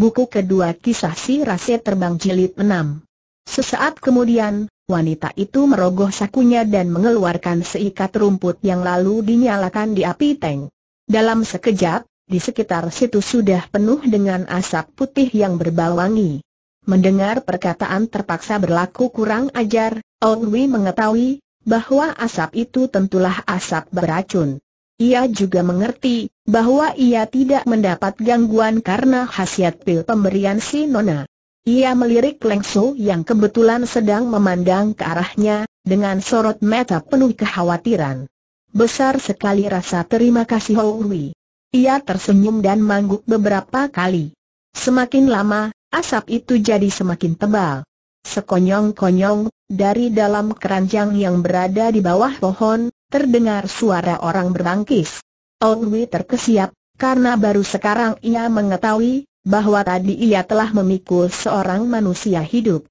Buku kedua kisah Si Rase Terbang jilid 6. Sesaat kemudian, wanita itu merogoh sakunya dan mengeluarkan seikat rumput yang lalu dinyalakan di api tank. Dalam sekejap, di sekitar situ sudah penuh dengan asap putih yang berbau wangi. Mendengar perkataan terpaksa berlaku kurang ajar, Ouyi mengetahui bahwa asap itu tentulah asap beracun. Ia juga mengerti bahwa ia tidak mendapat gangguan karena khasiat pil pemberian si Nona. Ia melirik Leng So yang kebetulan sedang memandang ke arahnya, dengan sorot mata penuh kekhawatiran. Besar sekali rasa terima kasih Ouyi. Ia tersenyum dan mangguk beberapa kali. Semakin lama, asap itu jadi semakin tebal. Sekonyong-konyong, dari dalam keranjang yang berada di bawah pohon, terdengar suara orang berbangkis. Ouyi terkesiap, karena baru sekarang ia mengetahui bahwa tadi ia telah memikul seorang manusia hidup.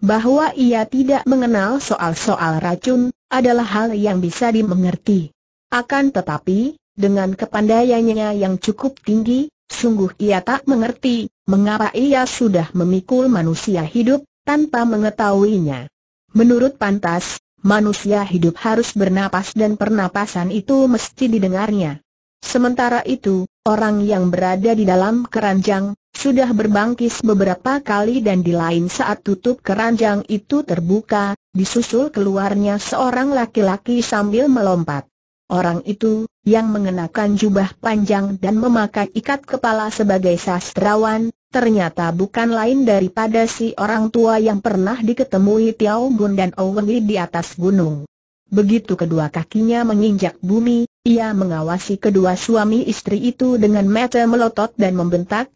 Bahwa ia tidak mengenal soal-soal racun adalah hal yang bisa dimengerti. Akan tetapi, dengan kepandaiannya yang cukup tinggi, sungguh ia tak mengerti mengapa ia sudah memikul manusia hidup tanpa mengetahuinya. Menurut pantas, manusia hidup harus bernapas dan pernapasan itu mesti didengarnya. Sementara itu, orang yang berada di dalam keranjang sudah berbangkis beberapa kali dan di lain saat tutup keranjang itu terbuka, disusul keluarnya seorang laki-laki sambil melompat. Orang itu, yang mengenakan jubah panjang dan memakai ikat kepala sebagai sastrawan, ternyata bukan lain daripada si orang tua yang pernah diketemui Tiao Gun dan Ouyi di atas gunung. Begitu kedua kakinya menginjak bumi, ia mengawasi kedua suami istri itu dengan mata melotot dan membentak,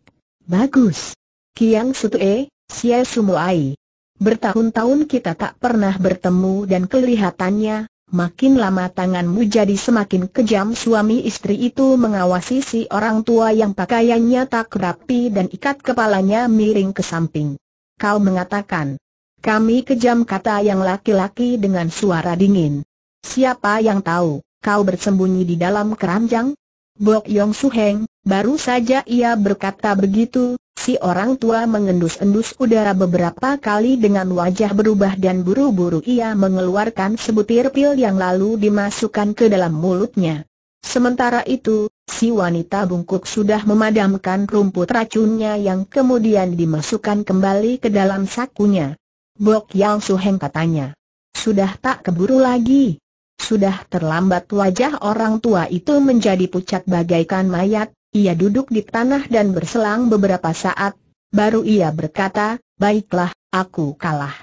"Bagus! Kiang Sutue, Sie Sumuai. Bertahun-tahun kita tak pernah bertemu dan kelihatannya, makin lama tanganmu jadi semakin kejam." Suami istri itu mengawasi si orang tua yang pakaiannya tak rapi dan ikat kepalanya miring ke samping. "Kau mengatakan kami kejam," kata yang laki-laki dengan suara dingin. "Siapa yang tahu, kau bersembunyi di dalam keranjang?" "Bok Yang Suheng." Baru saja ia berkata begitu, si orang tua mengendus-endus udara beberapa kali dengan wajah berubah dan buru-buru ia mengeluarkan sebutir pil yang lalu dimasukkan ke dalam mulutnya. Sementara itu, si wanita bungkuk sudah memadamkan rumput racunnya yang kemudian dimasukkan kembali ke dalam sakunya. "Bok Yang Suheng," katanya, "sudah tak keburu lagi." Sudah terlambat. Wajah orang tua itu menjadi pucat bagaikan mayat. Ia duduk di tanah dan berselang beberapa saat, baru ia berkata, "Baiklah, aku kalah.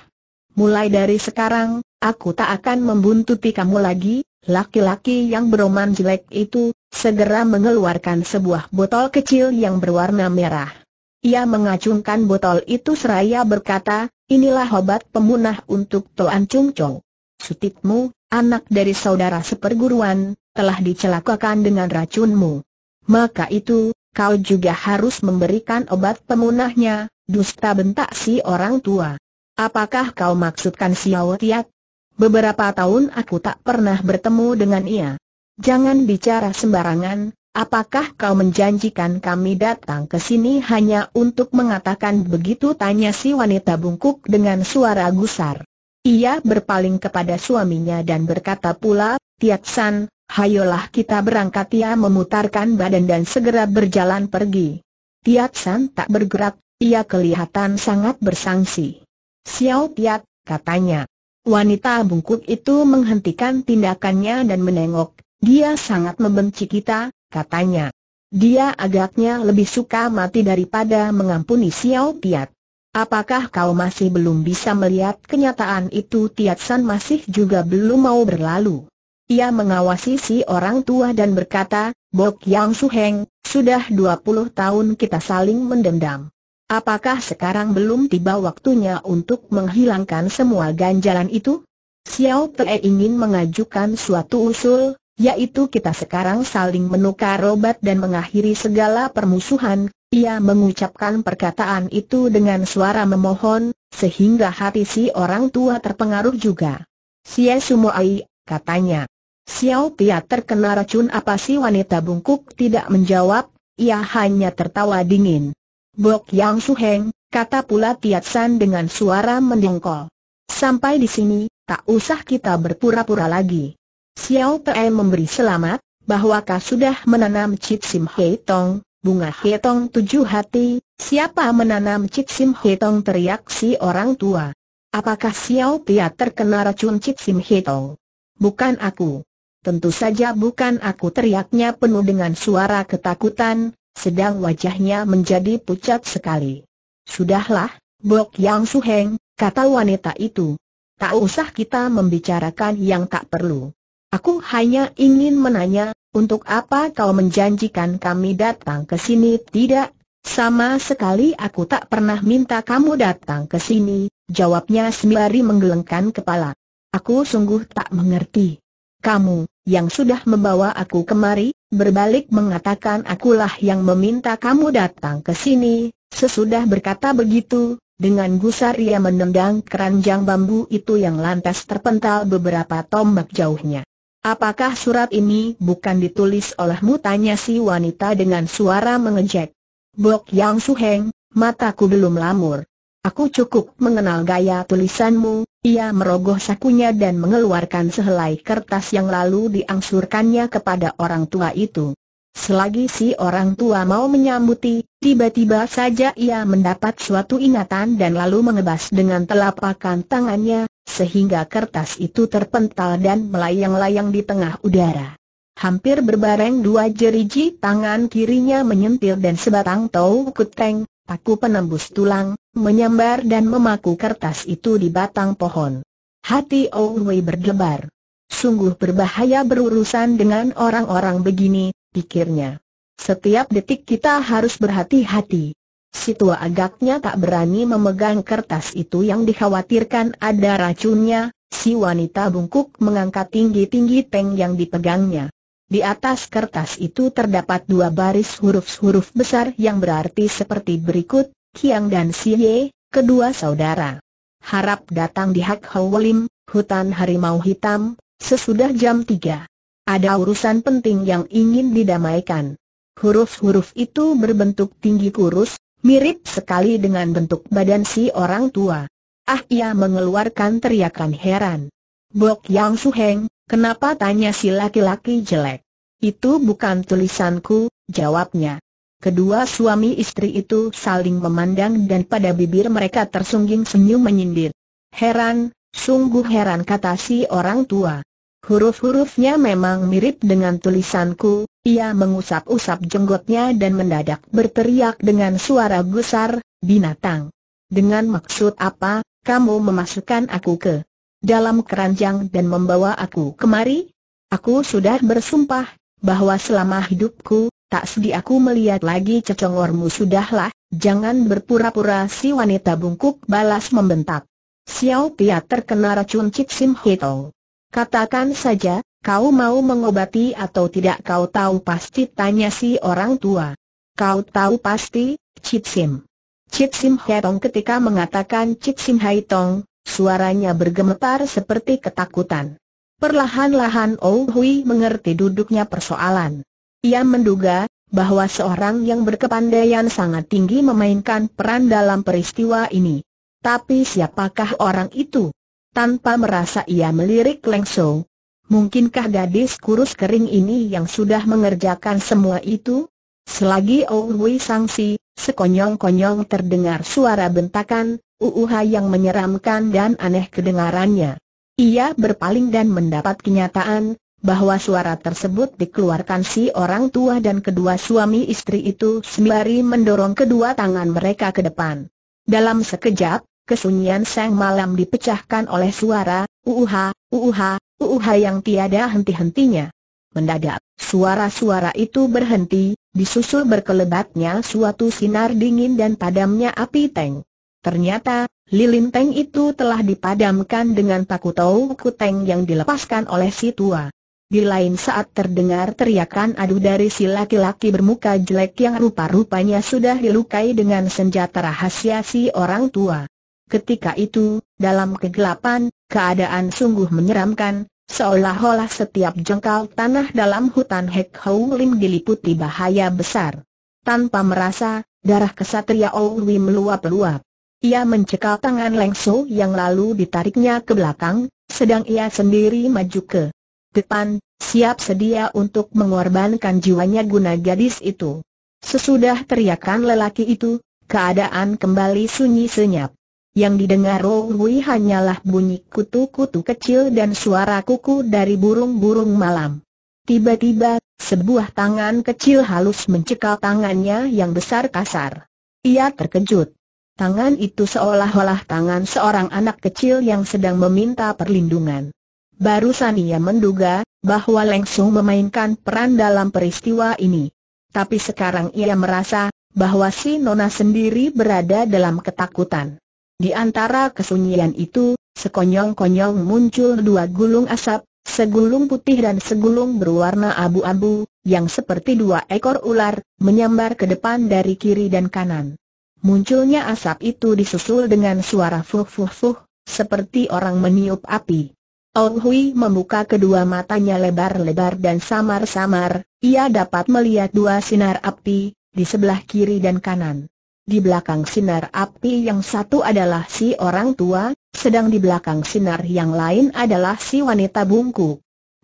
Mulai dari sekarang, aku tak akan membuntuti kamu lagi." Laki-laki yang beroman jelek itu segera mengeluarkan sebuah botol kecil yang berwarna merah. Ia mengacungkan botol itu seraya berkata, "Inilah obat pemunah untuk Toan Chung Chou. Sutitmu, anak dari saudara seperguruan, telah dicelakakan dengan racunmu. Maka itu, kau juga harus memberikan obat pemunahnya." "Dusta!" bentak si orang tua. "Apakah kau maksudkan Xiao Tiat? Beberapa tahun aku tak pernah bertemu dengan ia. Jangan bicara sembarangan. Apakah kau menjanjikan kami datang ke sini hanya untuk mengatakan begitu?" tanya si wanita bungkuk dengan suara gusar. Ia berpaling kepada suaminya dan berkata pula, "Tiatsan, hayolah kita berangkat." Ia memutarkan badan dan segera berjalan pergi. Tiatsan tak bergerak, ia kelihatan sangat bersangsi. "Xiao Tiat," katanya. Wanita bungkuk itu menghentikan tindakannya dan menengok. "Dia sangat membenci kita," katanya. "Dia agaknya lebih suka mati daripada mengampuni Xiao Tiat. Apakah kau masih belum bisa melihat kenyataan itu?" Tiatsan masih juga belum mau berlalu. Ia mengawasi si orang tua dan berkata, "Bok Yang Suheng, sudah 20 tahun kita saling mendendam. Apakah sekarang belum tiba waktunya untuk menghilangkan semua ganjalan itu?" "Xiao Tee ingin mengajukan suatu usul, yaitu kita sekarang saling menukar obat dan mengakhiri segala permusuhan." Ia mengucapkan perkataan itu dengan suara memohon, sehingga hati si orang tua terpengaruh juga. "Sie Sumuai," katanya. "Xiao Tiat terkena racun apa?" Si wanita bungkuk tidak menjawab, ia hanya tertawa dingin. Bok Yang Suheng, kata pula Tiatsan dengan suara mendengkol. Sampai di sini, tak usah kita berpura-pura lagi. Xiao Pe memberi selamat, bahwakah sudah menanam Chit Sim Haitong, bunga Haitong tujuh hati. Siapa menanam Chit Sim Haitong? Teriak si orang tua. Apakah Xiao Pia terkena racun Chit Sim Haitong? Bukan aku. Tentu saja bukan aku, teriaknya penuh dengan suara ketakutan, sedang wajahnya menjadi pucat sekali. Sudahlah, Bok Yang Suheng, kata wanita itu. Tak usah kita membicarakan yang tak perlu. Aku hanya ingin menanya, untuk apa kau menjanjikan kami datang ke sini? Tidak, sama sekali aku tak pernah minta kamu datang ke sini, jawabnya sembari menggelengkan kepala. Aku sungguh tak mengerti. Kamu, yang sudah membawa aku kemari, berbalik mengatakan akulah yang meminta kamu datang ke sini. Sesudah berkata begitu, dengan gusar ia menendang keranjang bambu itu yang lantas terpental beberapa tombak jauhnya. Apakah surat ini bukan ditulis olehmu? Tanya si wanita dengan suara mengejek. Bok Yang Suheng, mataku belum lamur. Aku cukup mengenal gaya tulisanmu. Ia merogoh sakunya dan mengeluarkan sehelai kertas yang lalu diangsurkannya kepada orang tua itu. Selagi si orang tua mau menyambuti, tiba-tiba saja ia mendapat suatu ingatan dan lalu mengebas dengan telapak tangannya, sehingga kertas itu terpental dan melayang-layang di tengah udara. Hampir berbareng dua jeriji tangan kirinya menyentil dan sebatang tau kuteng, paku penembus tulang, menyambar dan memaku kertas itu di batang pohon. Hati Ouyi berdebar. Sungguh berbahaya berurusan dengan orang-orang begini, pikirnya. Setiap detik kita harus berhati-hati. Si tua agaknya tak berani memegang kertas itu yang dikhawatirkan ada racunnya. Si wanita bungkuk mengangkat tinggi-tinggi peng yang dipegangnya. Di atas kertas itu terdapat dua baris huruf-huruf besar yang berarti seperti berikut, Kiang dan Sie, kedua saudara. Harap datang di Hek Hau Lim, hutan harimau hitam, sesudah jam 3. Ada urusan penting yang ingin didamaikan. Huruf-huruf itu berbentuk tinggi kurus, mirip sekali dengan bentuk badan si orang tua. Ah, ia mengeluarkan teriakan heran. Bok Yang Suheng, kenapa? Tanya si laki-laki jelek. Itu bukan tulisanku, jawabnya. Kedua suami istri itu saling memandang dan pada bibir mereka tersungging senyum menyindir. Heran, sungguh heran, kata si orang tua. Huruf-hurufnya memang mirip dengan tulisanku. Ia mengusap-usap jenggotnya dan mendadak berteriak dengan suara gusar, binatang. Dengan maksud apa, kamu memasukkan aku ke dalam keranjang dan membawa aku kemari? Aku sudah bersumpah bahwa selama hidupku tak sudi aku melihat lagi cecongormu. Sudahlah, jangan berpura-pura, si wanita bungkuk balas membentak. Xiao Pia terkena racun Chit Sim Haitong. Katakan saja, kau mau mengobati atau tidak? Kau tahu pasti? Tanya si orang tua. Kau tahu pasti, Chit Sim Haitong. Ketika mengatakan Chit Sim Haitong, suaranya bergemetar seperti ketakutan. Perlahan-lahan Ouyi mengerti duduknya persoalan. Ia menduga bahwa seorang yang berkepandaian sangat tinggi memainkan peran dalam peristiwa ini. Tapi siapakah orang itu? Tanpa merasa ia melirik Leng So. Mungkinkah gadis kurus kering ini yang sudah mengerjakan semua itu? Selagi Ouyi sangsi, sekonyong-konyong terdengar suara bentakan, uuha yang menyeramkan dan aneh kedengarannya. Ia berpaling dan mendapat kenyataan bahwa suara tersebut dikeluarkan si orang tua dan kedua suami istri itu sembari mendorong kedua tangan mereka ke depan. Dalam sekejap, kesunyian sang malam dipecahkan oleh suara uuha, uuha, uuha yang tiada henti-hentinya. Mendadak, suara-suara itu berhenti, disusul berkelebatnya suatu sinar dingin dan padamnya api teng. Ternyata, lilin teng itu telah dipadamkan dengan paku tau kuteng yang dilepaskan oleh si tua. Di lain saat terdengar teriakan adu dari si laki-laki bermuka jelek yang rupa-rupanya sudah dilukai dengan senjata rahasia si orang tua. Ketika itu, dalam kegelapan, keadaan sungguh menyeramkan, seolah-olah setiap jengkal tanah dalam hutan Hek Hau Lim diliputi bahaya besar. Tanpa merasa, Darah kesatria Ouyi meluap-luap. Ia mencekal tangan Leng So yang lalu ditariknya ke belakang, sedang ia sendiri maju ke depan, siap sedia untuk mengorbankan jiwanya guna gadis itu. Sesudah teriakan lelaki itu, keadaan kembali sunyi senyap. Yang didengar Ouyi hanyalah bunyi kutu-kutu kecil dan suara kuku dari burung-burung malam. Tiba-tiba, sebuah tangan kecil halus mencekal tangannya yang besar kasar. Ia terkejut. Tangan itu seolah-olah tangan seorang anak kecil yang sedang meminta perlindungan. Barusan ia menduga bahwa Leng So memainkan peran dalam peristiwa ini. Tapi sekarang ia merasa bahwa si nona sendiri berada dalam ketakutan. Di antara kesunyian itu, sekonyong-konyong muncul dua gulung asap, segulung putih dan segulung berwarna abu-abu, yang seperti dua ekor ular, menyambar ke depan dari kiri dan kanan. Munculnya asap itu disusul dengan suara fuh-fuh-fuh, seperti orang meniup api. Ouyi membuka kedua matanya lebar-lebar dan samar-samar, ia dapat melihat dua sinar api, di sebelah kiri dan kanan. Di belakang sinar api yang satu adalah si orang tua, sedang di belakang sinar yang lain adalah si wanita bungkuk.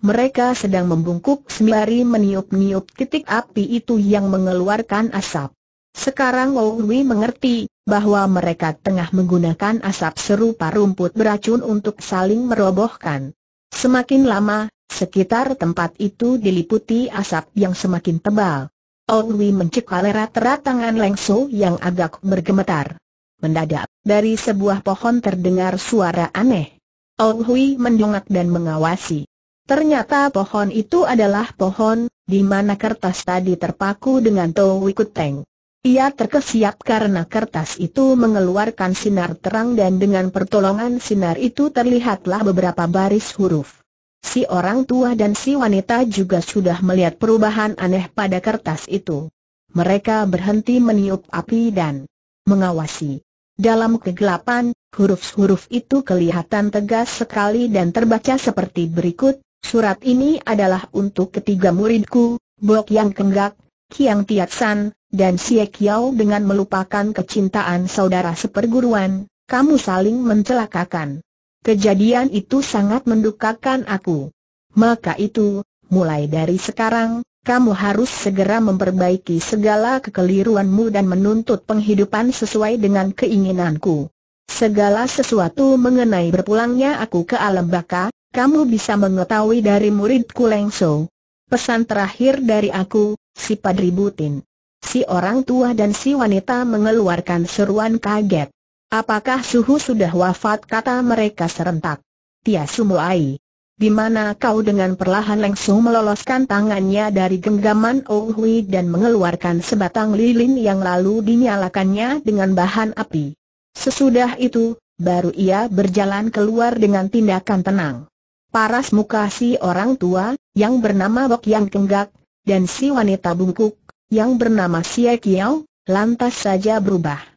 Mereka sedang membungkuk sembari meniup-niup titik api itu yang mengeluarkan asap. Sekarang Ouyi mengerti bahwa mereka tengah menggunakan asap serupa rumput beracun untuk saling merobohkan. Semakin lama, sekitar tempat itu diliputi asap yang semakin tebal. Ouyi mencekal erat-erat tangan Leng So yang agak bergemetar. Mendadak, dari sebuah pohon terdengar suara aneh. Ouyi mendongak dan mengawasi. Ternyata pohon itu adalah pohon di mana kertas tadi terpaku dengan Towi Kuteng. Ia terkesiap karena kertas itu mengeluarkan sinar terang dan dengan pertolongan sinar itu terlihatlah beberapa baris huruf. Si orang tua dan si wanita juga sudah melihat perubahan aneh pada kertas itu. Mereka berhenti meniup api dan mengawasi. Dalam kegelapan, huruf-huruf itu kelihatan tegas sekali dan terbaca seperti berikut. Surat ini adalah untuk ketiga muridku, Bok Yang Kenggak, Kiang Tiatsan, dan Sie Kiao. Dengan melupakan kecintaan saudara seperguruan, kamu saling mencelakakan. Kejadian itu sangat mendukakan aku. Maka itu, mulai dari sekarang, kamu harus segera memperbaiki segala kekeliruanmu dan menuntut penghidupan sesuai dengan keinginanku. Segala sesuatu mengenai berpulangnya aku ke alam baka, kamu bisa mengetahui dari muridku Leng So. Pesan terakhir dari aku, si Padri Butin. Si orang tua dan si wanita mengeluarkan seruan kaget. Apakah Suhu sudah wafat? Kata mereka serentak. Tiasu Muai. Di mana kau? Dengan perlahan Leng So meloloskan tangannya dari genggaman Ouyi dan mengeluarkan sebatang lilin yang lalu dinyalakannya dengan bahan api. Sesudah itu, baru ia berjalan keluar dengan tindakan tenang. Paras muka si orang tua, yang bernama Bok Yang Kenggak, dan si wanita bungkuk, yang bernama Sie Kiao, lantas saja berubah.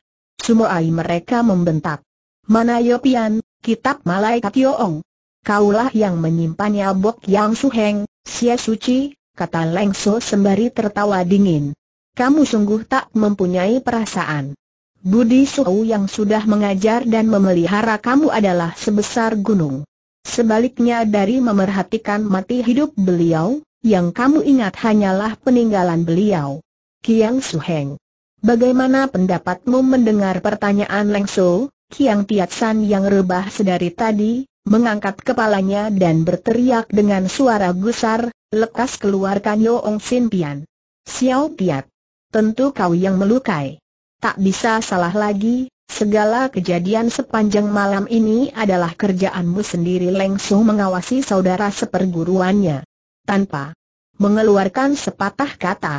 Sumuai, mereka membentak. Mana Yopian, kitab malaikat Yoong? Kaulah yang menyimpannya. Bok Yang Suheng, Sie Suci, kata Leng So sembari tertawa dingin. Kamu sungguh tak mempunyai perasaan. Budi Suhu yang sudah mengajar dan memelihara kamu adalah sebesar gunung. Sebaliknya dari memerhatikan mati hidup beliau, yang kamu ingat hanyalah peninggalan beliau. Kiang Suheng, bagaimana pendapatmu? Mendengar pertanyaan Leng So, Kiang Tiatsan yang rebah sedari tadi, mengangkat kepalanya dan berteriak dengan suara gusar, lekas keluarkan Yoong Sin Pian. Xiao Piat, tentu kau yang melukai. Tak bisa salah lagi, segala kejadian sepanjang malam ini adalah kerjaanmu sendiri. Leng So mengawasi saudara seperguruannya tanpa mengeluarkan sepatah kata.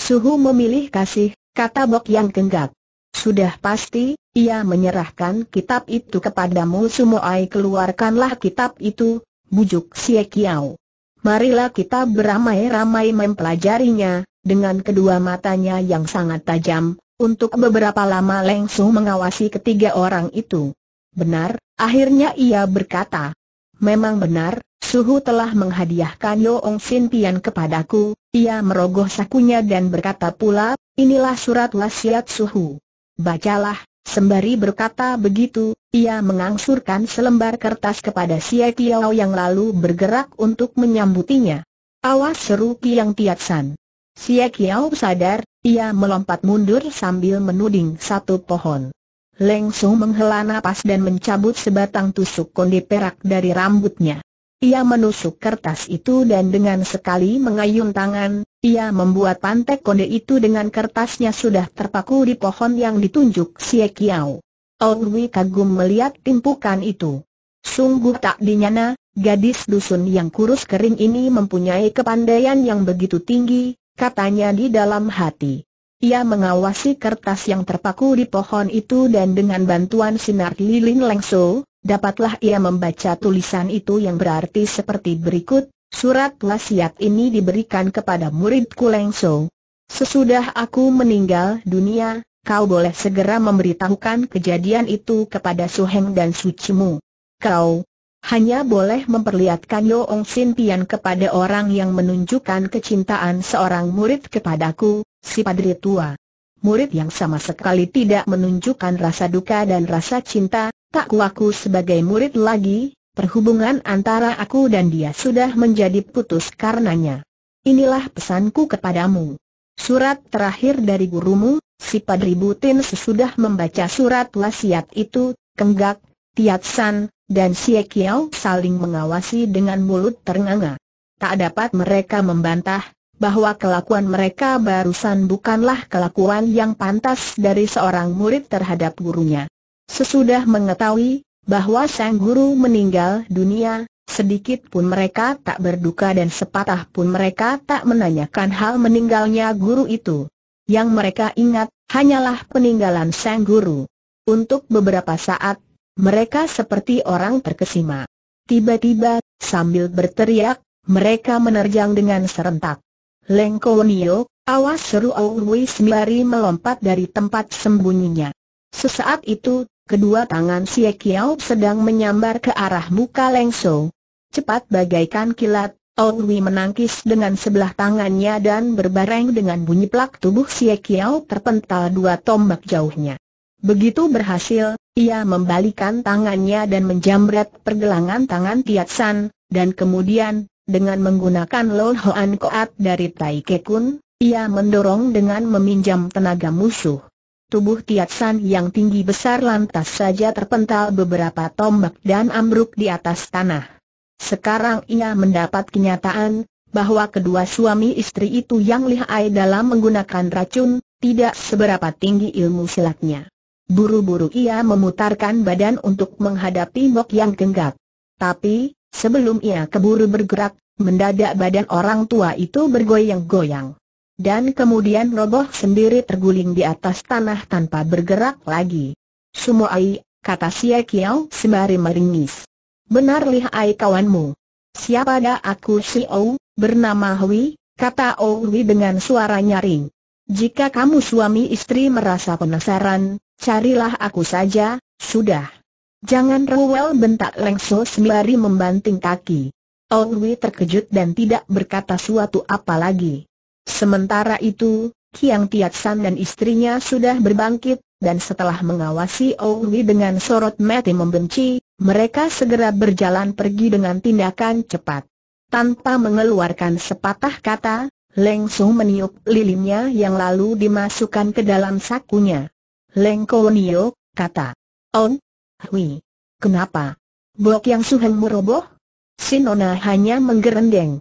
Suhu memilih kasih, kata Bok Yang Kenggak. Sudah pasti, ia menyerahkan kitab itu kepadamu. Sumuai, keluarkanlah kitab itu, bujuk Sie Kiao. Marilah kita beramai-ramai mempelajarinya. Dengan kedua matanya yang sangat tajam, untuk beberapa lama Leng So mengawasi ketiga orang itu. Benar, akhirnya ia berkata. Memang benar, Suhu telah menghadiahkan Yoong Sin Pian kepadaku. Ia merogoh sakunya dan berkata pula, inilah surat wasiat Suhu. Bacalah. Sembari berkata begitu, ia mengangsurkan selembar kertas kepada Sie Kiao yang lalu bergerak untuk menyambutinya. Awas, seru Kiang Tiatsan. Sie Kiao sadar, ia melompat mundur sambil menuding satu pohon. Leng So menghela napas dan mencabut sebatang tusuk konde perak dari rambutnya. Ia menusuk kertas itu dan dengan sekali mengayun tangan, ia membuat pantek konde itu dengan kertasnya sudah terpaku di pohon yang ditunjuk Sie Kiao. Ouyi kagum melihat timpukan itu. Sungguh tak dinyana, gadis dusun yang kurus kering ini mempunyai kepandaian yang begitu tinggi, katanya di dalam hati. Ia mengawasi kertas yang terpaku di pohon itu dan dengan bantuan sinar lilin Leng So, dapatlah ia membaca tulisan itu yang berarti seperti berikut, surat wasiat ini diberikan kepada muridku Leng So. Sesudah aku meninggal dunia, kau boleh segera memberitahukan kejadian itu kepada Suheng dan Sucimu. Kau hanya boleh memperlihatkan Yoong Sin Pian kepada orang yang menunjukkan kecintaan seorang murid kepadaku, si padri tua. Murid yang sama sekali tidak menunjukkan rasa duka dan rasa cinta, tak kuaku sebagai murid lagi, perhubungan antara aku dan dia sudah menjadi putus karenanya. Inilah pesanku kepadamu. Surat terakhir dari gurumu, si Padri Butin sesudah membaca surat wasiat itu, Kenggak, Tiatsan, dan Sie Kiao saling mengawasi dengan mulut ternganga. Tak dapat mereka membantah bahwa kelakuan mereka barusan bukanlah kelakuan yang pantas dari seorang murid terhadap gurunya. Sesudah mengetahui bahwa sang guru meninggal dunia, sedikit pun mereka tak berduka dan sepatah pun mereka tak menanyakan hal meninggalnya guru itu. Yang mereka ingat hanyalah peninggalan sang guru. Untuk beberapa saat, mereka seperti orang terkesima. Tiba-tiba, sambil berteriak, mereka menerjang dengan serentak. Leng Konio, awas, seru Ouyi sembari melompat dari tempat sembunyinya. Sesaat itu, kedua tangan Sie Kiao sedang menyambar ke arah muka Leng So. Cepat bagaikan kilat, Ouyi menangkis dengan sebelah tangannya dan berbareng dengan bunyi plak tubuh Sie Kiao terpental dua tombak jauhnya. Begitu berhasil, ia membalikan tangannya dan menjambret pergelangan tangan Tiatsan, dan kemudian, dengan menggunakan Lon Hoan Koat dari Tai Kekun, ia mendorong dengan meminjam tenaga musuh. Tubuh Tiatsan yang tinggi besar lantas saja terpental beberapa tombak dan ambruk di atas tanah. Sekarang ia mendapat kenyataan bahwa kedua suami istri itu yang lihai dalam menggunakan racun, tidak seberapa tinggi ilmu silatnya. Buru-buru ia memutarkan badan untuk menghadapi Bok Yang Kenggak. Tapi, sebelum ia keburu bergerak, mendadak badan orang tua itu bergoyang-goyang. Dan kemudian roboh sendiri terguling di atas tanah tanpa bergerak lagi. Sumoai, kata Sie Kiao sembari meringis. Benar lihai kawanmu. Siapa dah aku si Ou, bernama Hui, kata Ouyi dengan suara nyaring. Jika kamu suami istri merasa penasaran, carilah aku saja, sudah. Jangan rewel, bentak Leng So sembari membanting kaki. Ouyi terkejut dan tidak berkata suatu apa lagi. Sementara itu, Kiang Tiatsan dan istrinya sudah berbangkit, dan setelah mengawasi Ouyi dengan sorot mata membenci, mereka segera berjalan pergi dengan tindakan cepat. Tanpa mengeluarkan sepatah kata, Leng So meniup lilinnya yang lalu dimasukkan ke dalam sakunya. Leng Konio, kata On, Hui, kenapa? Bok Yang Suheng meroboh? Si Nona hanya menggerendeng.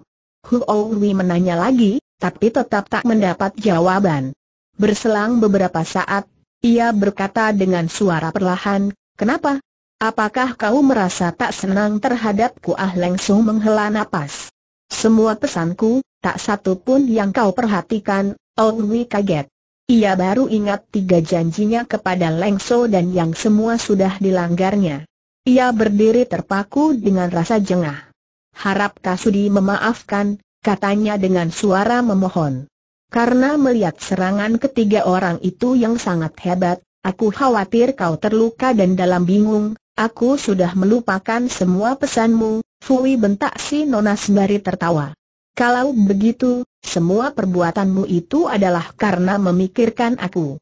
Ouyi menanya lagi, tapi tetap tak mendapat jawaban. Berselang beberapa saat, ia berkata dengan suara perlahan, kenapa? Apakah kau merasa tak senang terhadapku? Ah, Leng So menghela napas. Semua pesanku, tak satu pun yang kau perhatikan. Ouyi kaget. Ia baru ingat 3 janjinya kepada Leng So dan yang semua sudah dilanggarnya. Ia berdiri terpaku dengan rasa jengah. Harap Kasudi memaafkan, katanya dengan suara memohon. Karena melihat serangan ketiga orang itu yang sangat hebat, aku khawatir kau terluka dan dalam bingung, aku sudah melupakan semua pesanmu, Fui, bentak si nona sembari tertawa. Kalau begitu, semua perbuatanmu itu adalah karena memikirkan aku.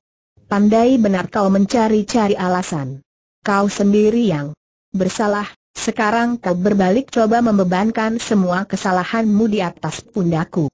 Pandai benar kau mencari-cari alasan. Kau sendiri yang bersalah. Sekarang kau berbalik coba membebankan semua kesalahanmu di atas pundaku.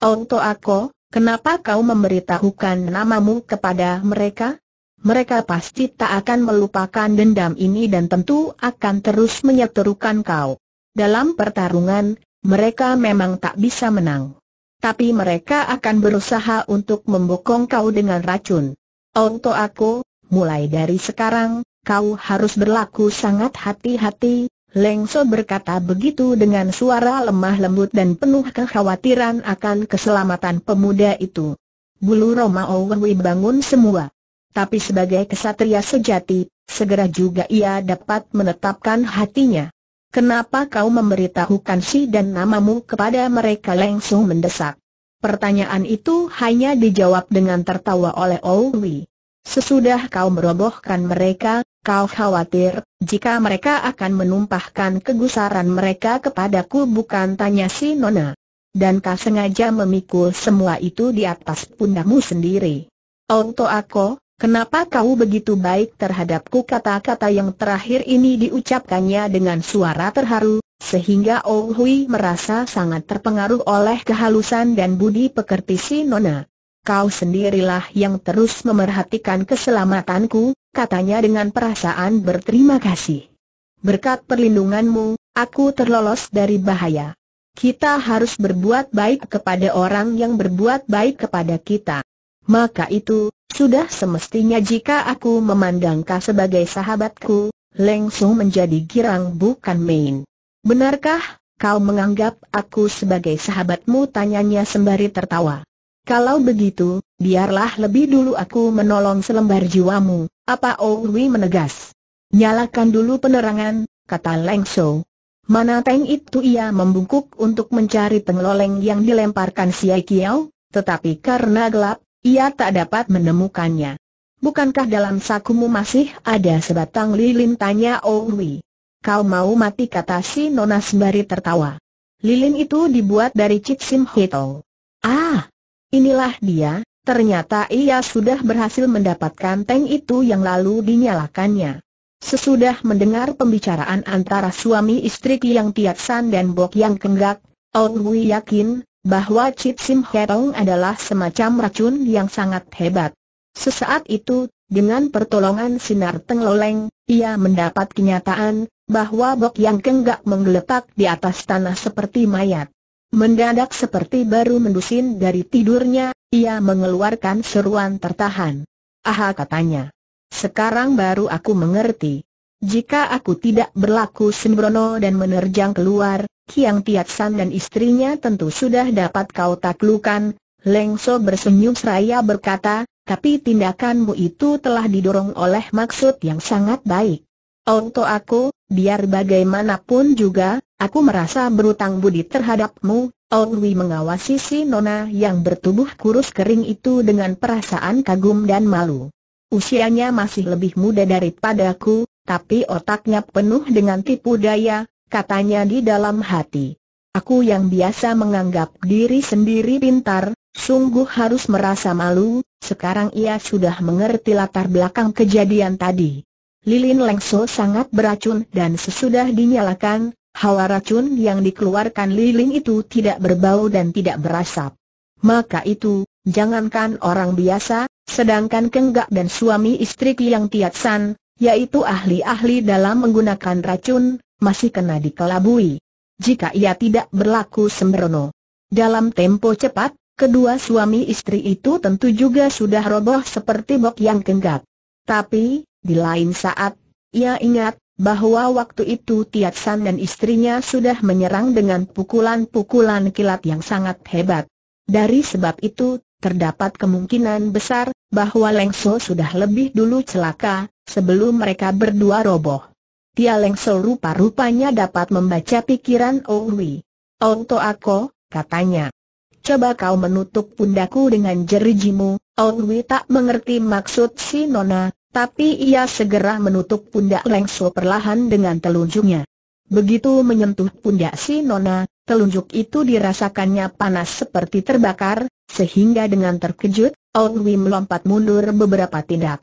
Ontoako, kenapa kau memberitahukan namamu kepada mereka? Mereka pasti tak akan melupakan dendam ini dan tentu akan terus menyeterukan kau. Dalam pertarungan, mereka memang tak bisa menang. Tapi mereka akan berusaha untuk membokong kau dengan racun. Ontoako, mulai dari sekarang, kau harus berlaku sangat hati-hati. Leng So berkata begitu dengan suara lemah lembut dan penuh kekhawatiran akan keselamatan pemuda itu. Bulu roma Ouyi bangun semua. Tapi sebagai kesatria sejati, segera juga ia dapat menetapkan hatinya. Kenapa kau memberitahukan si dan namamu kepada mereka? Leng So mendesak. Pertanyaan itu hanya dijawab dengan tertawa oleh Ouyi. Sesudah kau merobohkan mereka, kau khawatir jika mereka akan menumpahkan kegusaran mereka kepadaku, bukan? Tanya si nona. Dan kau sengaja memikul semua itu di atas pundakmu sendiri. Ontoako, kenapa kau begitu baik terhadapku? Kata-kata yang terakhir ini diucapkannya dengan suara terharu, sehingga Ouyi merasa sangat terpengaruh oleh kehalusan dan budi pekerti si nona. Kau sendirilah yang terus memerhatikan keselamatanku, katanya dengan perasaan berterima kasih. Berkat perlindunganmu, aku terlolos dari bahaya. Kita harus berbuat baik kepada orang yang berbuat baik kepada kita. Maka itu, sudah semestinya jika aku memandang kau sebagai sahabatku. Leng So menjadi girang bukan main. Benarkah kau menganggap aku sebagai sahabatmu? Tanyanya sembari tertawa. Kalau begitu, biarlah lebih dulu aku menolong selembar jiwamu. Apa? Ouyi menegas. Nyalakan dulu penerangan, kata Leng So. Mana tank itu? Ia membungkuk untuk mencari pengeloleng yang dilemparkan Sie Kiao, tetapi karena gelap, ia tak dapat menemukannya. Bukankah dalam sakumu masih ada sebatang lilin? Tanya Ouyi. Kau mau mati? Kata si nona sembari tertawa. Lilin itu dibuat dari Chit Sim Haitong. Ah! Inilah dia, ternyata ia sudah berhasil mendapatkan tank itu yang lalu dinyalakannya. Sesudah mendengar pembicaraan antara suami istri Kiang Tiatsan dan Bok Yang Kenggak, Ouyi yakin bahwa Chit Sim Haitong adalah semacam racun yang sangat hebat. Sesaat itu, dengan pertolongan sinar tengloleng, ia mendapat kenyataan bahwa Bok Yang Kenggak menggeletak di atas tanah seperti mayat. Mendadak seperti baru mendusin dari tidurnya, ia mengeluarkan seruan tertahan. Aha, katanya. Sekarang baru aku mengerti. Jika aku tidak berlaku sembrono dan menerjang keluar, Kiang Tiatsan dan istrinya tentu sudah dapat kau taklukan. Leng So bersenyum seraya berkata, tapi tindakanmu itu telah didorong oleh maksud yang sangat baik. Ontoako, biar bagaimanapun juga, aku merasa berutang budi terhadapmu. Ouyi mengawasi si nona yang bertubuh kurus kering itu dengan perasaan kagum dan malu. Usianya masih lebih muda daripadaku, tapi otaknya penuh dengan tipu daya, katanya di dalam hati. Aku yang biasa menganggap diri sendiri pintar, sungguh harus merasa malu. Sekarang ia sudah mengerti latar belakang kejadian tadi. Lilin Leng So sangat beracun dan sesudah dinyalakan, hawa racun yang dikeluarkan lilin itu tidak berbau dan tidak berasap. Maka itu, jangankan orang biasa, sedangkan Kenggak dan suami istri Kiang Tiatsan, yaitu ahli-ahli dalam menggunakan racun, masih kena dikelabui jika ia tidak berlaku sembrono. Dalam tempo cepat, kedua suami istri itu tentu juga sudah roboh seperti Bok Yang Kenggak. Tapi, di lain saat, ia ingat bahwa waktu itu Tiatsan dan istrinya sudah menyerang dengan pukulan-pukulan kilat yang sangat hebat. Dari sebab itu, terdapat kemungkinan besar bahwa Leng So sudah lebih dulu celaka, sebelum mereka berdua roboh. Tia Leng So rupa-rupanya dapat membaca pikiran Ouyi. Ontoako, katanya. Coba kau menutup pundaku dengan jerijimu. Ouyi tak mengerti maksud si nona, tapi ia segera menutup pundak Leng So perlahan dengan telunjuknya. Begitu menyentuh pundak si nona, telunjuk itu dirasakannya panas seperti terbakar, sehingga dengan terkejut, Ouyi melompat mundur beberapa tindak.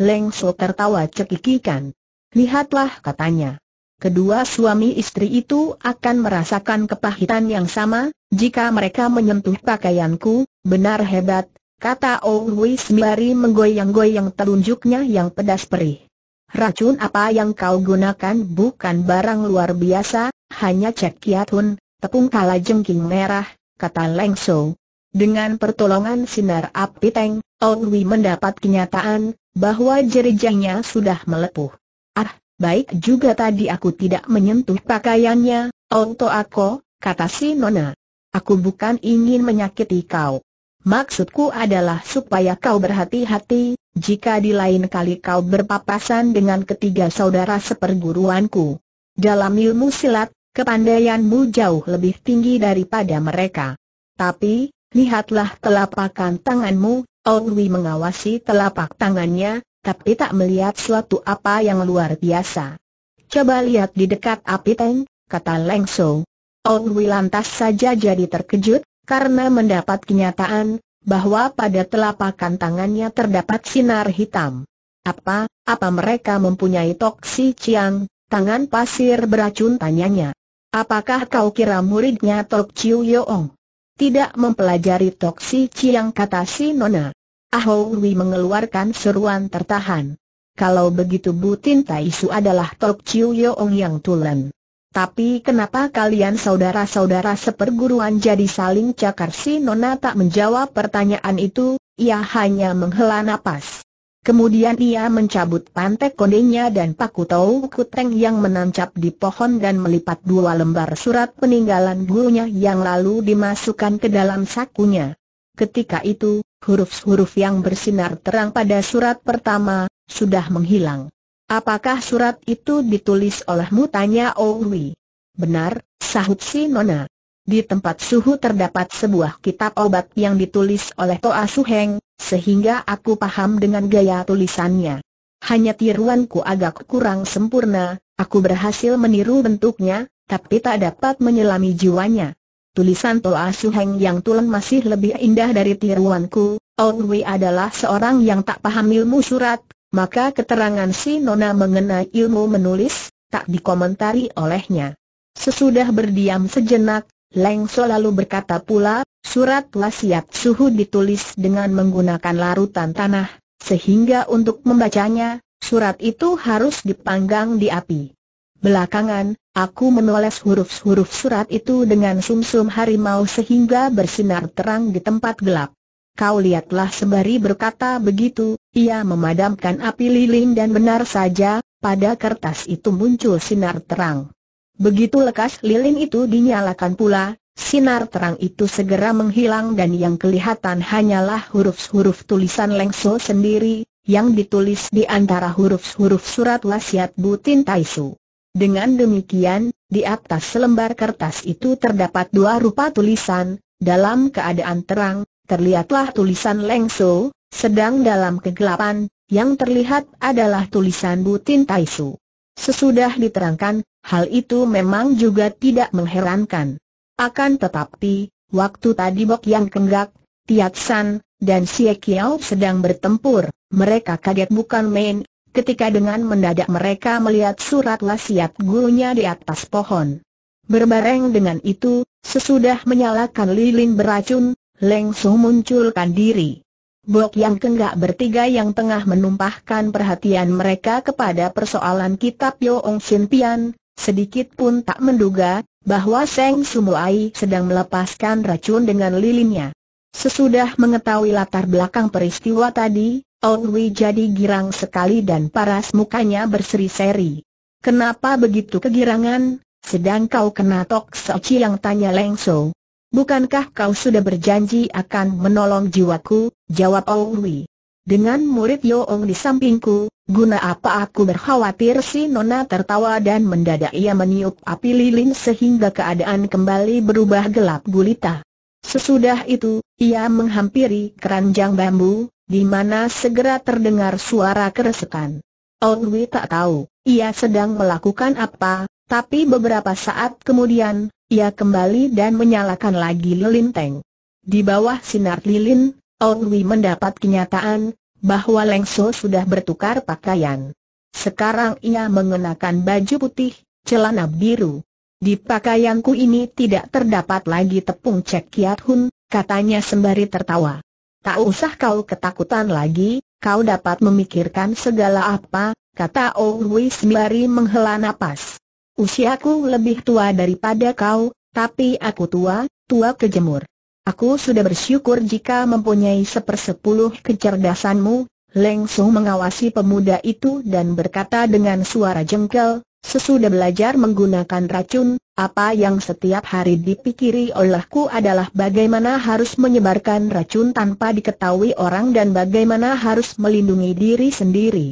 Leng So tertawa cekikikan. "Lihatlah," katanya. "Kedua suami istri itu akan merasakan kepahitan yang sama, jika mereka menyentuh pakaianku." "Benar hebat," kata Ouyi sembari menggoyang-goyang telunjuknya yang pedas perih. "Racun apa yang kau gunakan bukan barang luar biasa, hanya cek kiatun, tepung kala jengking merah," kata Leng So. Dengan pertolongan sinar api Teng, Ouyi mendapat kenyataan bahwa jerijahnya sudah melepuh. "Ah, baik juga tadi aku tidak menyentuh pakaiannya, Onto Ako," kata si nona. "Aku bukan ingin menyakiti kau. Maksudku adalah supaya kau berhati-hati, jika di lain kali kau berpapasan dengan ketiga saudara seperguruanku. Dalam ilmu silat, kepandaianmu jauh lebih tinggi daripada mereka. Tapi, lihatlah telapak tanganmu." Ouyi mengawasi telapak tangannya, tapi tak melihat suatu apa yang luar biasa. "Coba lihat di dekat api Teng," kata Leng So. Ouyi lantas saja jadi terkejut, karena mendapat kenyataan bahwa pada telapak tangannya terdapat sinar hitam. Apa mereka mempunyai toksi ciang, tangan pasir beracun?" tanyanya. "Apakah kau kira muridnya Tok Chiu Yoong tidak mempelajari toksi ciang?" kata si nona. Ouyi mengeluarkan seruan tertahan. "Kalau begitu Butin Taisu adalah Tok Chiu Yoong yang tulen. Tapi kenapa kalian saudara-saudara seperguruan jadi saling cakar?" Si nona tak menjawab pertanyaan itu, ia hanya menghela napas. Kemudian ia mencabut pantai kondenya dan paku tau kuteng yang menancap di pohon dan melipat dua lembar surat peninggalan gurunya yang lalu dimasukkan ke dalam sakunya. Ketika itu, huruf-huruf yang bersinar terang pada surat pertama sudah menghilang. "Apakah surat itu ditulis olehmu?" tanya Ouyi. "Benar," sahut si nona. "Di tempat suhu terdapat sebuah kitab obat yang ditulis oleh Toa Suheng, sehingga aku paham dengan gaya tulisannya. Hanya tiruanku agak kurang sempurna, aku berhasil meniru bentuknya, tapi tak dapat menyelami jiwanya. Tulisan Toa Suheng yang tulen masih lebih indah dari tiruanku." Ouyi adalah seorang yang tak paham ilmu surat, maka keterangan si nona mengenai ilmu menulis tak dikomentari olehnya. Sesudah berdiam sejenak, Leng So lalu berkata pula, "Surat wasiat suhu ditulis dengan menggunakan larutan tanah, sehingga untuk membacanya, surat itu harus dipanggang di api. Belakangan, aku menulis huruf-huruf surat itu dengan sumsum harimau sehingga bersinar terang di tempat gelap. Kau lihatlah." Sembari berkata begitu, ia memadamkan api lilin dan benar saja, pada kertas itu muncul sinar terang. Begitu lekas lilin itu dinyalakan pula, sinar terang itu segera menghilang dan yang kelihatan hanyalah huruf-huruf tulisan Leng So sendiri, yang ditulis di antara huruf-huruf surat wasiat Butin Taisu. Dengan demikian, di atas selembar kertas itu terdapat dua rupa tulisan, dalam keadaan terang, terlihatlah tulisan Leng So, sedang dalam kegelapan, yang terlihat adalah tulisan Butin Taisu. Sesudah diterangkan, hal itu memang juga tidak mengherankan. Akan tetapi, waktu tadi Bok Yang Kenggak, Tiatsan, dan Sie Kiao sedang bertempur, mereka kaget bukan main, ketika dengan mendadak mereka melihat surat wasiat gurunya di atas pohon. Berbareng dengan itu, sesudah menyalakan lilin beracun, Leng So munculkan diri. Bok Yang Kenggak bertiga yang tengah menumpahkan perhatian mereka kepada persoalan kitab Yoong Sin Pian, sedikit pun tak menduga bahwa Sam Suci sedang melepaskan racun dengan lilinnya. Sesudah mengetahui latar belakang peristiwa tadi, Ouyi jadi girang sekali dan paras mukanya berseri-seri. "Kenapa begitu kegirangan? Sedang kau kena toksi yang?" tanya Leng So. "Bukankah kau sudah berjanji akan menolong jiwaku?" jawab Ouyi. "Dengan murid Yoong di sampingku, guna apa aku berkhawatir?" Si nona tertawa dan mendadak ia meniup api lilin sehingga keadaan kembali berubah gelap gulita. Sesudah itu, ia menghampiri keranjang bambu, di mana segera terdengar suara keresekan. Ouyi tak tahu ia sedang melakukan apa, Tapi beberapa saat kemudian, ia kembali dan menyalakan lagi lilinteng. Di bawah sinar lilin, Ouyi mendapat kenyataan bahwa Leng So sudah bertukar pakaian. Sekarang ia mengenakan baju putih, celana biru. Di pakaianku ini tidak terdapat lagi tepung Cek Kiat Hun, katanya sembari tertawa. Tak usah kau ketakutan lagi, kau dapat memikirkan segala apa, kata Ouyi sembari menghela napas. Usiaku lebih tua daripada kau, tapi aku tua kejemur. Aku sudah bersyukur jika mempunyai 1/10 kecerdasanmu. Leng So mengawasi pemuda itu dan berkata dengan suara jengkel, sesudah belajar menggunakan racun, apa yang setiap hari dipikiri olehku adalah bagaimana harus menyebarkan racun tanpa diketahui orang dan bagaimana harus melindungi diri sendiri.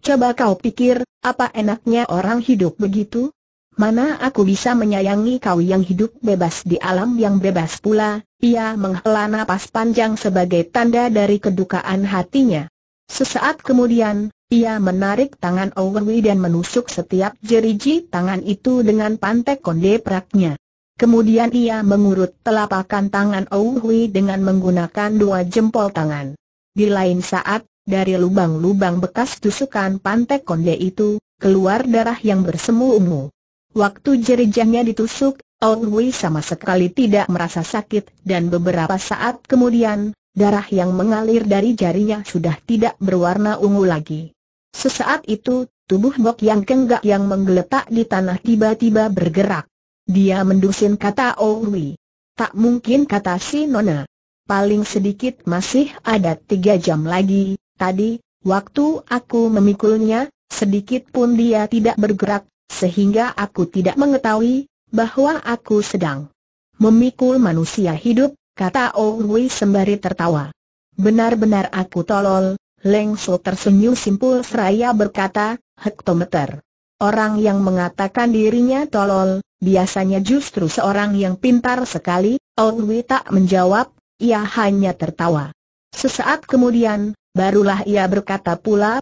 Coba kau pikir, apa enaknya orang hidup begitu? Mana aku bisa menyayangi kau yang hidup bebas di alam yang bebas pula. Ia menghela napas panjang sebagai tanda dari kedukaan hatinya. Sesaat kemudian, ia menarik tangan Ouyi dan menusuk setiap jeriji tangan itu dengan pantai konde peraknya. Kemudian ia mengurut telapak tangan Ouyi dengan menggunakan 2 jempol tangan. Di lain saat, dari lubang-lubang bekas tusukan pantai konde itu, keluar darah yang bersemu ungu. Waktu jerijahnya ditusuk, Ouyi sama sekali tidak merasa sakit dan beberapa saat kemudian, darah yang mengalir dari jarinya sudah tidak berwarna ungu lagi. Sesaat itu, tubuh Bok Yang Kenggak yang menggeletak di tanah tiba-tiba bergerak. Dia mendusin, kata Ouyi. Tak mungkin, kata si Nona. Paling sedikit masih ada 3 jam lagi. Tadi, waktu aku memikulnya, sedikit pun dia tidak bergerak, sehingga aku tidak mengetahui bahwa aku sedang memikul manusia hidup, kata Ouyi sembari tertawa. Benar-benar aku tolol. Leng So tersenyum simpul seraya berkata, hektometer. Orang yang mengatakan dirinya tolol, biasanya justru seorang yang pintar sekali. Ouyi tak menjawab, ia hanya tertawa. Sesaat kemudian, barulah ia berkata pula,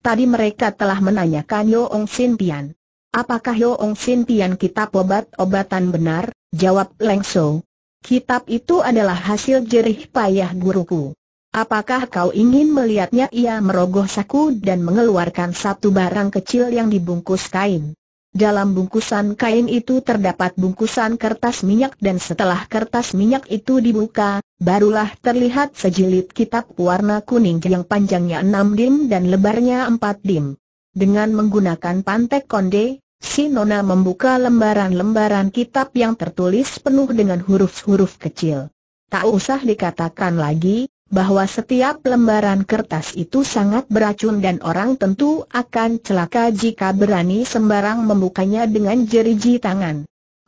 tadi mereka telah menanyakan Yoong Sin Pian. Apakah Yoong Sin Pian kitab obat-obatan benar? Jawab Leng So. Kitab itu adalah hasil jerih payah guruku. Apakah kau ingin melihatnya? Ia merogoh saku dan mengeluarkan 1 barang kecil yang dibungkus kain. Dalam bungkusan kain itu terdapat bungkusan kertas minyak dan setelah kertas minyak itu dibuka, barulah terlihat sejilid kitab warna kuning yang panjangnya 6 dim dan lebarnya 4 dim. Dengan menggunakan pantek konde, si Nona membuka lembaran-lembaran kitab yang tertulis penuh dengan huruf-huruf kecil. Tak usah dikatakan lagi, bahwa setiap lembaran kertas itu sangat beracun dan orang tentu akan celaka jika berani sembarang membukanya dengan jeriji tangan.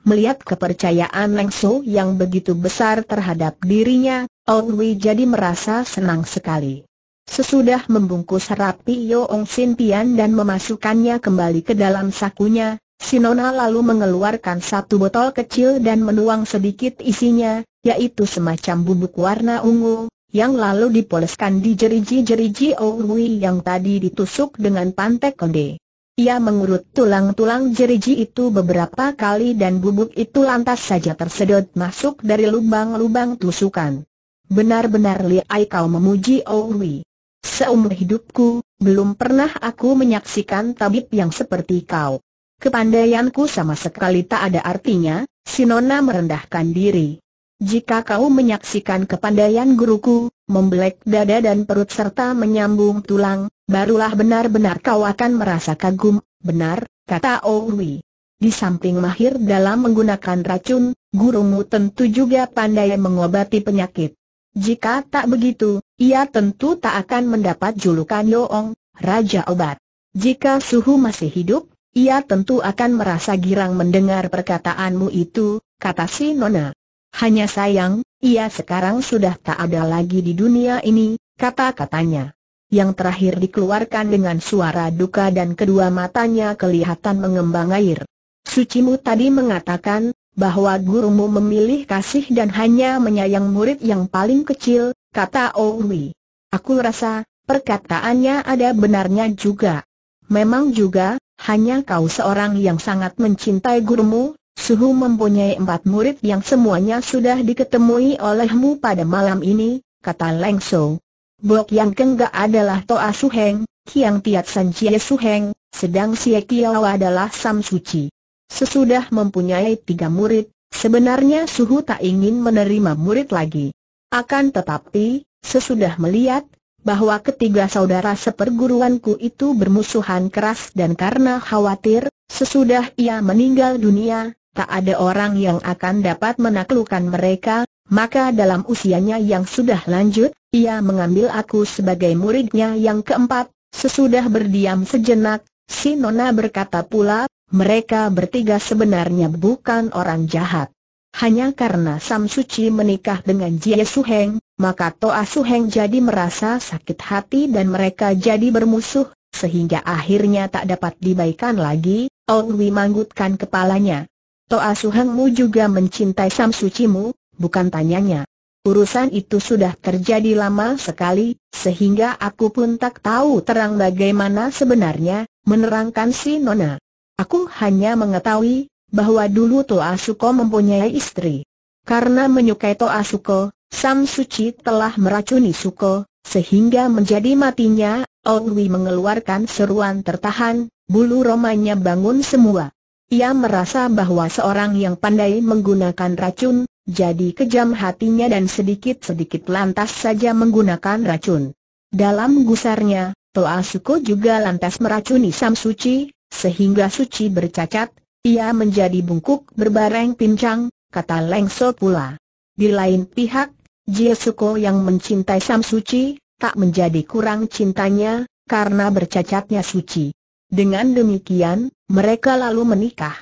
Melihat kepercayaan Leng So yang begitu besar terhadap dirinya, Ouyi jadi merasa senang sekali. Sesudah membungkus rapi Yoong Sin Pian dan memasukkannya kembali ke dalam sakunya, si Nona lalu mengeluarkan 1 botol kecil dan menuang sedikit isinya, yaitu semacam bubuk warna ungu, yang lalu dipoleskan di jeriji-jeriji Ouyi yang tadi ditusuk dengan pantai konde. Ia mengurut tulang-tulang jeriji itu beberapa kali dan bubuk itu lantas saja tersedot masuk dari lubang-lubang tusukan. Benar-benar liai kau, memuji Ouyi. Seumur hidupku, belum pernah aku menyaksikan tabib yang seperti kau. Kepandaianku sama sekali tak ada artinya. Si Nona merendahkan diri. Jika kau menyaksikan kepandaian guruku, membelek dada dan perut serta menyambung tulang, barulah benar-benar kau akan merasa kagum. Benar, kata Ouyi. Di samping mahir dalam menggunakan racun, gurumu tentu juga pandai mengobati penyakit. Jika tak begitu, ia tentu tak akan mendapat julukan Yoong, Raja Obat. Jika Suhu masih hidup, ia tentu akan merasa girang mendengar perkataanmu itu, kata si Nona. Hanya sayang, ia sekarang sudah tak ada lagi di dunia ini, kata-katanya yang terakhir dikeluarkan dengan suara duka dan kedua matanya kelihatan mengembang air. Sucimu tadi mengatakan bahwa gurumu memilih kasih dan hanya menyayang murid yang paling kecil, kata Ouyi. Aku rasa, perkataannya ada benarnya juga. Memang juga, hanya kau seorang yang sangat mencintai gurumu. Suhu mempunyai 4 murid yang semuanya sudah diketemui olehmu pada malam ini, kata Leng So. Bok Yang Kenggak adalah Toa Suheng, Kiang Tiatsan Jie Suheng, sedang Sie Kiao adalah Sam Suci. Sesudah mempunyai 3 murid, sebenarnya Suhu tak ingin menerima murid lagi. Akan tetapi, sesudah melihat bahwa ketiga saudara seperguruanku itu bermusuhan keras dan karena khawatir, sesudah ia meninggal dunia, tak ada orang yang akan dapat menaklukkan mereka, maka dalam usianya yang sudah lanjut, ia mengambil aku sebagai muridnya yang keempat. Sesudah berdiam sejenak, si Nona berkata pula, mereka bertiga sebenarnya bukan orang jahat. Hanya karena Sam Suci menikah dengan Jie Suheng, maka Toa Suheng jadi merasa sakit hati dan mereka jadi bermusuh, sehingga akhirnya tak dapat dibaikan lagi. Ouyi manggutkan kepalanya. Toa Suhengmu juga mencintai Sam Sucimu, bukan, tanyanya. Urusan itu sudah terjadi lama sekali, sehingga aku pun tak tahu terang bagaimana sebenarnya, menerangkan si Nona. Aku hanya mengetahui bahwa dulu Toa Suko mempunyai istri. Karena menyukai Toa Suko, Sam Suci telah meracuni Suko, sehingga menjadi matinya. Ouyi mengeluarkan seruan tertahan, bulu romanya bangun semua. Ia merasa bahwa seorang yang pandai menggunakan racun, jadi kejam hatinya dan sedikit-sedikit lantas saja menggunakan racun. Dalam gusarnya, Toa Suko juga lantas meracuni Sam Suci, sehingga Suci bercacat. Ia menjadi bungkuk berbareng pincang, kata Leng So pula. Di lain pihak, Jie Suko yang mencintai Sam Suci, tak menjadi kurang cintanya, karena bercacatnya Suci. Dengan demikian, mereka lalu menikah.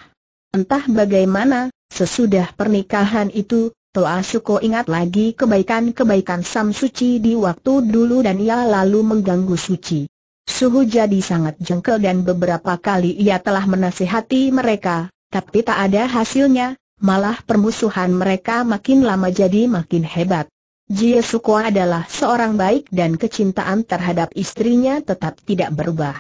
Entah bagaimana, sesudah pernikahan itu, Toa Suko ingat lagi kebaikan-kebaikan Sam Suci di waktu dulu dan ia lalu mengganggu Suci. Suhu jadi sangat jengkel dan beberapa kali ia telah menasihati mereka, tapi tak ada hasilnya, malah permusuhan mereka makin lama jadi makin hebat. Jie Suko adalah seorang baik dan kecintaan terhadap istrinya tetap tidak berubah.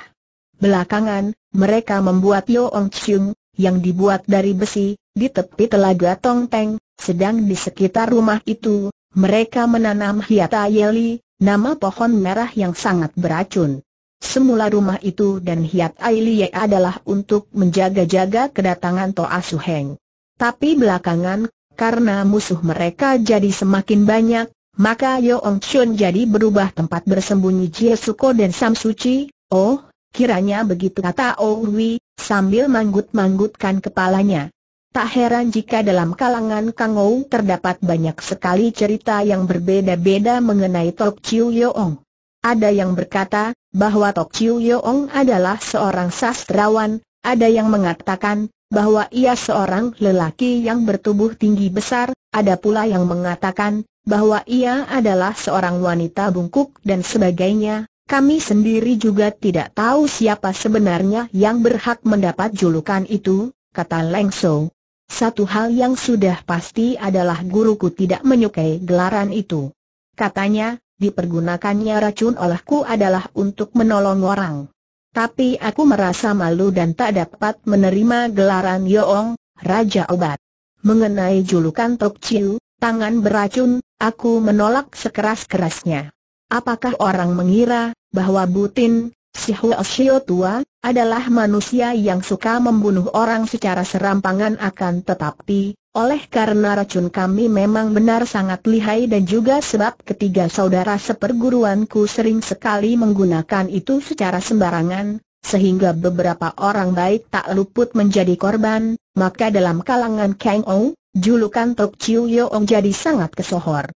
Belakangan, mereka membuat Yoong Chiung, yang dibuat dari besi, di tepi telaga Tong Peng, sedang di sekitar rumah itu, mereka menanam Hiata Ye Li, nama pohon merah yang sangat beracun. Semula rumah itu dan Hiata Ye Li adalah untuk menjaga-jaga kedatangan Toa Suheng. Tapi belakangan, karena musuh mereka jadi semakin banyak, maka Yoong Chun jadi berubah tempat bersembunyi Jie Suko dan Sam Suci. Oh, kiranya begitu, kata Ouyi, sambil manggut-manggutkan kepalanya. Tak heran jika dalam kalangan Kang Ou terdapat banyak sekali cerita yang berbeda-beda mengenai Tok Chiu Yoong. Ada yang berkata bahwa Tok Chiu Yoong adalah seorang sastrawan, ada yang mengatakan bahwa ia seorang lelaki yang bertubuh tinggi besar, ada pula yang mengatakan bahwa ia adalah seorang wanita bungkuk dan sebagainya. Kami sendiri juga tidak tahu siapa sebenarnya yang berhak mendapat julukan itu, kata Leng So. Satu hal yang sudah pasti adalah guruku tidak menyukai gelaran itu. Katanya, dipergunakannya racun olehku adalah untuk menolong orang. Tapi aku merasa malu dan tak dapat menerima gelaran Yoong, Raja Obat. Mengenai julukan Tok Chiu, tangan beracun, aku menolak sekeras-kerasnya. Apakah orang mengira bahwa Butin, si Huoshio tua, adalah manusia yang suka membunuh orang secara serampangan? Akan tetapi, oleh karena racun kami memang benar sangat lihai dan juga sebab ketiga saudara seperguruanku sering sekali menggunakan itu secara sembarangan, sehingga beberapa orang baik tak luput menjadi korban, maka dalam kalangan Kang Ou, julukan Tok Chiu Yoong jadi sangat kesohor.